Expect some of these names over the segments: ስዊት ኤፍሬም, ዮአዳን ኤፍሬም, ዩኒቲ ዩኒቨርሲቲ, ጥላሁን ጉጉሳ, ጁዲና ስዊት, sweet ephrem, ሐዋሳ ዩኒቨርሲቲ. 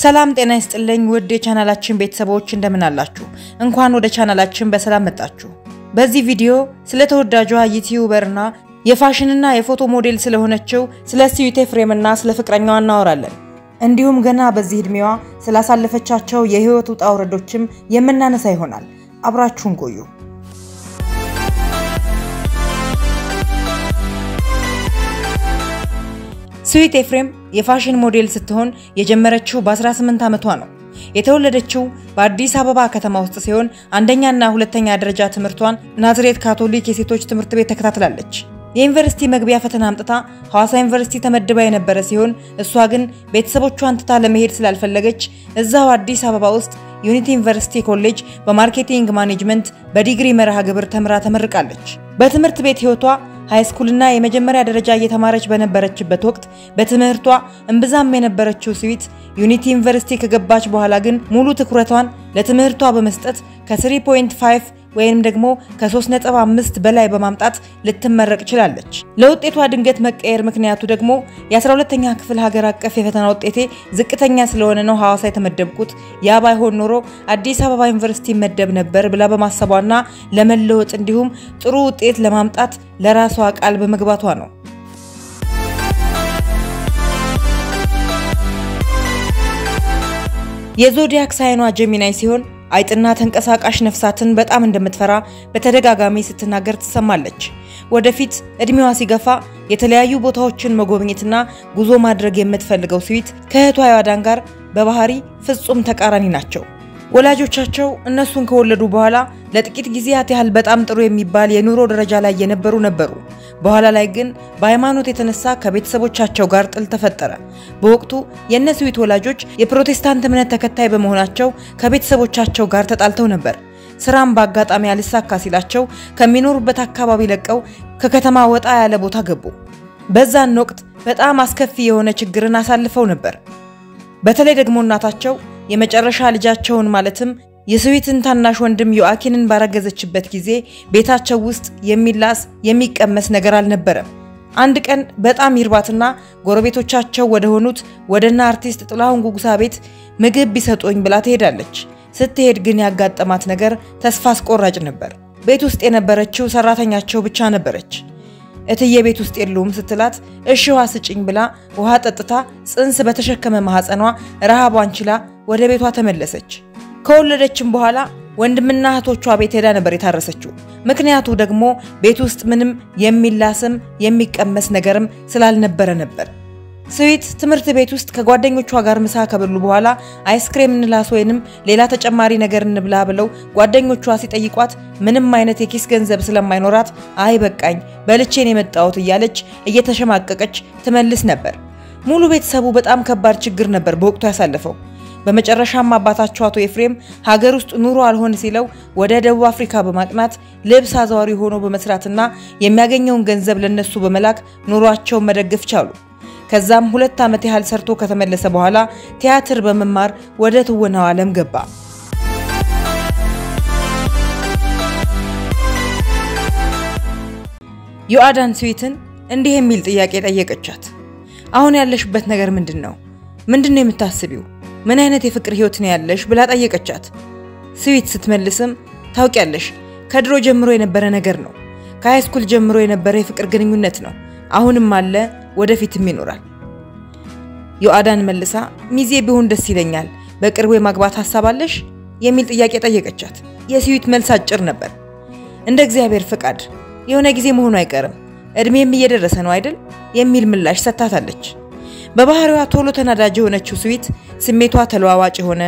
ሰላም ጤና ይስጥልኝ ውድ የቻናላችን ቤተሰቦች እንደምን አላችሁ እንኳን ወደ ቻናላችን በሰላም መጣችሁ በዚህ ቪዲዮ ስለ ተወዳጇ ዩቲዩበርና የፋሽንና የፎቶ ሞዴል ስለሆነችው ስለ ስዊት ኤፍሬምና ስለ ፍቅረኛዋ እናወራለን እንዲሁም ገና በዚህ እድሜዋ ስላሳለፈቻቸው የህይወት ውጣ ውረዶችም የምናነሳ ይሆናል አብራችሁን ቆዩ ስዊት ኤፍሬም የፋሽን ሞዴል ስትሆን የጀመረችው በ18 ዓመቷ ነው። የተወለደችው በአዲስ አበባ ከተማ ውስጥ ሲሆን አንደኛና ሁለተኛ ደረጃ ትምህርቷን ናዝሬት ካቶሊክ የሴቶች ትምህርት ቤት ተከታትላለች። የዩኒቨርሲቲ መግቢያ ፈተና አምጥታ ሐዋሳ ዩኒቨርሲቲ ተመድባ የነበረ ሲሆን እሷ ግን ቤተሰቦቿን ትታ ለመሄድ ስላልፈለገች እዛው አዲስ አበባ ውስጥ ዩኒቲ ዩኒቨርሲቲ ኮሌጅ በማርኬቲንግ ማኔጅመንት በዲግሪ መርሃ ግብር ተምራ ተመርቃለች። በትምህርት ቤት ህይወቷ ሃይስኩልና የመጀመሪያ ደረጃ እየተማረች በነበረችበት ወቅት በትምህርቷ እንብዛም የነበረችው ስዊት ዩኒቲ ዩኒቨርሲቲ ከገባች በኋላ ግን ሙሉ ትኩረቷን ለትምህርቷ በመስጠት ከ3.5 ወይንም ደግሞ ከ3.5 በላይ በማምጣት ልትመረቅ ችላለች። ለውጤቷ ድንገት መቀየር ምክንያቱ ደግሞ የ12ኛ ክፍል ሀገር አቀፍ የፈተና ውጤቴ ዝቅተኛ ስለሆነ ነው ሐዋሳ የተመደብኩት ያ ባይሆን ኖሮ አዲስ አበባ ዩኒቨርሲቲ መደብ ነበር ብላ በማሰቧና ለመለወጥ እንዲሁም ጥሩ ውጤት ለማምጣት ለራሷ ቃል በመግባቷ ነው። የዞዲያክ ሳይኗ ጀሚናይ ሲሆን አይጥና ተንቀሳቃሽ ነፍሳትን በጣም እንደምትፈራ በተደጋጋሚ ስትናገር ተሰማለች። ወደፊት እድሜዋ ሲገፋ የተለያዩ ቦታዎችን መጎብኘትና ጉዞ ማድረግ የምትፈልገው ስዊት ከእህቷ ያዳን ጋር በባህሪ ፍጹም ተቃራኒ ናቸው። ወላጆቻቸው እነሱን ከወለዱ በኋላ ለጥቂት ጊዜያት ያህል በጣም ጥሩ የሚባል የኑሮ ደረጃ ላይ ነበሩ። በኋላ ላይ ግን በሃይማኖት የተነሳ ከቤተሰቦቻቸው ጋር ጥል ተፈጠረ። በወቅቱ የነስዊት ወላጆች የፕሮቴስታንት እምነት ተከታይ በመሆናቸው ከቤተሰቦቻቸው ጋር ተጣልተው ነበር። ስራም ባጋጣሚ ያልሳካ ሲላቸው ከሚኖሩበት አካባቢ ለቀው ከከተማ ወጣ ያለ ቦታ ገቡ። በዛን ወቅት በጣም አስከፊ የሆነ ችግርን አሳልፈው ነበር። በተለይ ደግሞ እናታቸው የመጨረሻ ልጃቸውን ማለትም የስዊትን ታናሽ ወንድም ዮአኪንን ባረገዘችበት ጊዜ ቤታቸው ውስጥ የሚላስ የሚቀመስ ነገር አልነበረም። አንድ ቀን በጣም ይርባትና ጎረቤቶቻቸው ወደ ሆኑት ወደና አርቲስት ጥላሁን ጉጉሳ ቤት ምግብ ቢሰጡኝ ብላ ትሄዳለች። ስትሄድ ግን ያጋጠማት ነገር ተስፋ አስቆራጭ ነበር። ቤት ውስጥ የነበረችው ሰራተኛቸው ብቻ ነበረች። እትዬ ቤት ውስጥ የሉም ስትላት እሺ ውሃ ስጪኝ ብላ ውሃ ጠጥታ ጽንስ በተሸከመ ማህፀኗ ረሃቧን ችላ ወደ ቤቷ ተመለሰች። ከወለደችም በኋላ ወንድምና እህቶቿ ቤት ሄዳ ነበር የታረሰችው። ምክንያቱ ደግሞ ቤት ውስጥ ምንም የሚላስም የሚቀመስ ነገርም ስላልነበረ ነበር። ስዊት ትምህርት ቤት ውስጥ ከጓደኞቿ ጋር ምሳ ከበሉ በኋላ አይስክሬም እንላስ ወይንም ሌላ ተጨማሪ ነገር እንብላ ብለው ጓደኞቿ ሲጠይቋት ምንም አይነት የኪስ ገንዘብ ስለማይኖራት አይ በቃኝ በልቼን የመጣሁት እያለች እየተሸማቀቀች ትመልስ ነበር። ሙሉ ቤተሰቡ በጣም ከባድ ችግር ነበር በወቅቱ ያሳለፈው። በመጨረሻም አባታቸው አቶ ኤፍሬም ሀገር ውስጥ ኑሮ አልሆን ሲለው ወደ ደቡብ አፍሪካ በማቅናት ልብስ አዛዋሪ ሆኖ በመስራትና የሚያገኘውን ገንዘብ ለነሱ በመላክ ኑሯቸው መደገፍ ቻሉ። ከዛም 2 ዓመት ያህል ሰርቶ ከተመለሰ በኋላ ቲያትር በመማር ወደ ተወናው ዓለም ገባ። ዮአዳን ስዊትን እንዲህ የሚል ጥያቄ ጠየቀቻት። አሁን ያለሽበት ነገር ምንድነው? ምንድነው የምታስቢው? ምን አይነት የፍቅር ህይወት ነው ያለሽ? ብላ ጠየቀቻት። ስዊት ስትመልስም ታውቂያለሽ ከድሮ ጀምሮ የነበረ ነገር ነው። ከሃይስኩል ጀምሮ የነበረ የፍቅር ግንኙነት ነው። አሁንም አለ ወደፊትም ይኖራል። ዮአዳን መልሳ ሚዜ ቢሆን ደስ ይለኛል በቅርቡ የማግባት ሐሳብ አለሽ የሚል ጥያቄ ጠየቀቻት። የስዊት መልስ አጭር ነበር። እንደ እግዚአብሔር ፍቃድ የሆነ ጊዜ መሆኑ አይቀርም እድሜም እየደረሰ ነው አይደል የሚል ምላሽ ሰጣታለች። በባህሪዋ ቶሎ ተናዳጅ የሆነችው ስዊት ስሜቷ ተለዋዋጭ ሆነ።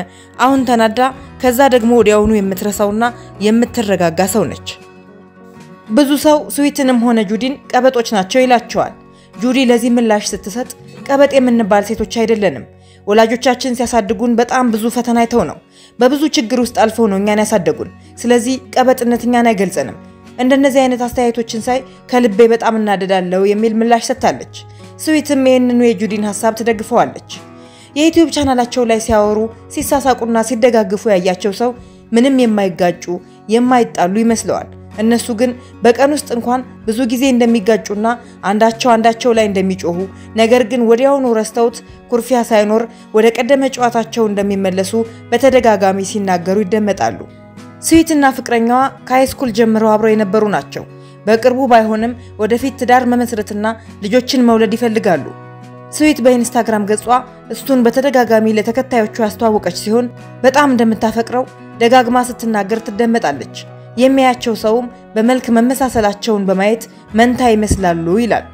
አሁን ተናዳ ከዛ ደግሞ ወዲያውኑ የምትረሳውና የምትረጋጋ ሰው ነች። ብዙ ሰው ስዊትንም ሆነ ጁዲን ቀበጦች ናቸው ይላቸዋል። ጁዲ ለዚህ ምላሽ ስትሰጥ ቀበጥ የምንባል ሴቶች አይደለንም። ወላጆቻችን ሲያሳድጉን በጣም ብዙ ፈተና አይተው ነው። በብዙ ችግር ውስጥ አልፈው ነው እኛን ያሳደጉን። ስለዚህ ቀበጥነት እኛን አይገልጸንም። እንደነዚህ አይነት አስተያየቶችን ሳይ ከልቤ በጣም እናደዳለሁ የሚል ምላሽ ሰጣለች። ስዊትም ይህንኑ የጁዲን ሐሳብ ትደግፈዋለች። የዩቲዩብ ቻናላቸው ላይ ሲያወሩ ሲሳሳቁና ሲደጋግፉ ያያቸው ሰው ምንም የማይጋጩ የማይጣሉ ይመስለዋል። እነሱ ግን በቀን ውስጥ እንኳን ብዙ ጊዜ እንደሚጋጩና አንዳቸው ላይ እንደሚጮሁ ነገር ግን ወዲያውኑ ረስተውት ኩርፊያ ሳይኖር ወደ ቀደመ ጨዋታቸው እንደሚመለሱ በተደጋጋሚ ሲናገሩ ይደመጣሉ። ስዊትና ፍቅረኛዋ ከሃይስኩል ጀምሮ አብረው የነበሩ ናቸው። በቅርቡ ባይሆንም ወደፊት ትዳር መመስረትና ልጆችን መውለድ ይፈልጋሉ። ስዊት በኢንስታግራም ገጿ እሱን በተደጋጋሚ ለተከታዮቹ አስተዋወቀች ሲሆን በጣም እንደምታፈቅረው ደጋግማ ስትናገር ትደመጣለች። የሚያያቸው ሰውም በመልክ መመሳሰላቸውን በማየት መንታ ይመስላሉ ይላል።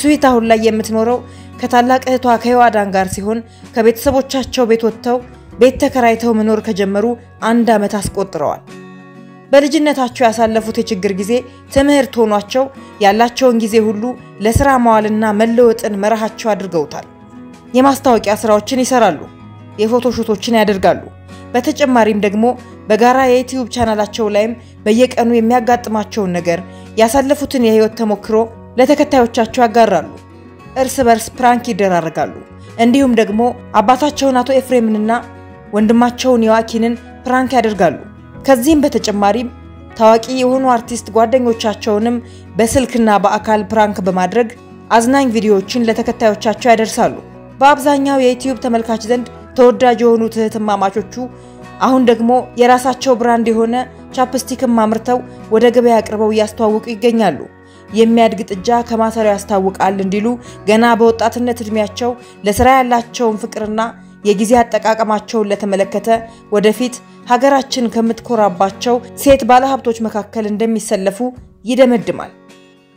ስዊት አሁን ላይ የምትኖረው ከታላቅ እህቷ ከዮአዳን ጋር ሲሆን ከቤተሰቦቻቸው ቤት ወጥተው ቤት ተከራይተው መኖር ከጀመሩ አንድ ዓመት አስቆጥረዋል። በልጅነታቸው ያሳለፉት የችግር ጊዜ ተምህርት ሆኗቸው ያላቸውን ጊዜ ሁሉ ለሥራ ማዋልና መለወጥን መርሃቸው አድርገውታል። የማስታወቂያ ሥራዎችን ይሰራሉ፣ የፎቶ ሹቶችን ያደርጋሉ። በተጨማሪም ደግሞ በጋራ የዩቲዩብ ቻናላቸው ላይም በየቀኑ የሚያጋጥማቸውን ነገር ያሳለፉትን የህይወት ተሞክሮ ለተከታዮቻቸው ያጋራሉ። እርስ በርስ ፕራንክ ይደራረጋሉ። እንዲሁም ደግሞ አባታቸውን አቶ ኤፍሬምንና ወንድማቸውን ዮአኪንን ፕራንክ ያደርጋሉ። ከዚህም በተጨማሪም ታዋቂ የሆኑ አርቲስት ጓደኞቻቸውንም በስልክና በአካል ፕራንክ በማድረግ አዝናኝ ቪዲዮዎችን ለተከታዮቻቸው ያደርሳሉ። በአብዛኛው የዩቲዩብ ተመልካች ዘንድ ተወዳጅ የሆኑት እህትማማቾቹ አሁን ደግሞ የራሳቸው ብራንድ የሆነ ቻፕስቲክም አምርተው ወደ ገበያ አቅርበው ያስተዋውቁ ይገኛሉ። የሚያድግ ጥጃ ከማሰሪያው ያስተዋውቃል እንዲሉ ገና በወጣትነት እድሜያቸው ለሥራ ያላቸውን ፍቅርና የጊዜ አጠቃቀማቸውን ለተመለከተ ወደፊት ሀገራችን ከምትኮራባቸው ሴት ባለሀብቶች መካከል እንደሚሰለፉ ይደመድማል።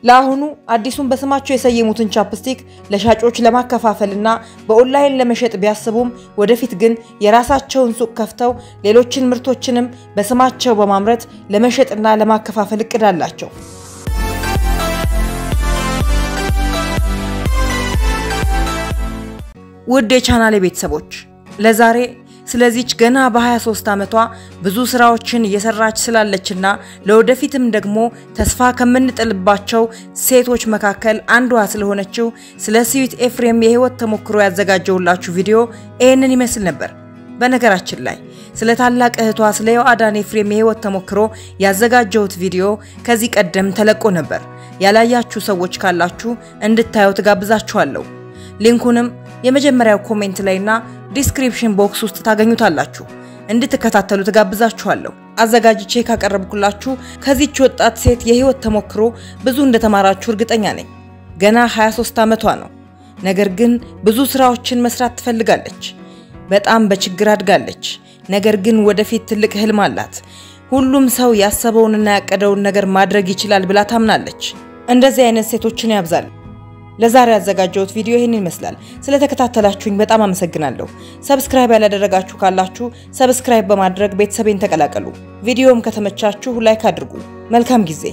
ለአሁኑ አዲሱን በስማቸው የሰየሙትን ቻፕስቲክ ለሻጮች ለማከፋፈልና በኦንላይን ለመሸጥ ቢያስቡም ወደፊት ግን የራሳቸውን ሱቅ ከፍተው ሌሎችን ምርቶችንም በስማቸው በማምረት ለመሸጥና ለማከፋፈል እቅድ አላቸው። ውድ የቻናሌ ቤተሰቦች ለዛሬ ስለዚህ ገና በ23 ዓመቷ ብዙ ስራዎችን እየሰራች ስላለችና ለወደፊትም ደግሞ ተስፋ ከምንጥልባቸው ሴቶች መካከል አንዷ ስለሆነችው ስለ ስዊት ኤፍሬም የህይወት ተሞክሮ ያዘጋጀውላችሁ ቪዲዮ ይሄንን ይመስል ነበር። በነገራችን ላይ ስለ ታላቅ እህቷ ስለ ዮአዳን ኤፍሬም የህይወት ተሞክሮ ያዘጋጀውት ቪዲዮ ከዚህ ቀደም ተለቆ ነበር። ያላያችሁ ሰዎች ካላችሁ እንድታዩት ጋብዛችኋለሁ። ሊንኩንም የመጀመሪያው ኮሜንት ላይና ዲስክሪፕሽን ቦክስ ውስጥ ታገኙታላችሁ። እንድትከታተሉ ተጋብዛችኋለሁ። አዘጋጅቼ ካቀረብኩላችሁ ከዚህች ወጣት ሴት የህይወት ተሞክሮ ብዙ እንደተማራችሁ እርግጠኛ ነኝ። ገና 23 ዓመቷ ነው። ነገር ግን ብዙ ስራዎችን መስራት ትፈልጋለች። በጣም በችግር አድጋለች። ነገር ግን ወደፊት ትልቅ ህልም አላት። ሁሉም ሰው ያሰበውንና ያቀደውን ነገር ማድረግ ይችላል ብላ ታምናለች። እንደዚህ አይነት ሴቶችን ያብዛል። ለዛሬ አዘጋጀሁት ቪዲዮ ይሄንን ይመስላል። ስለተከታተላችሁኝ በጣም አመሰግናለሁ። ሰብስክራይብ ያላደረጋችሁ ካላችሁ ሰብስክራይብ በማድረግ ቤተሰቤን ተቀላቀሉ። ቪዲዮም ከተመቻችሁ ላይክ አድርጉ። መልካም ጊዜ።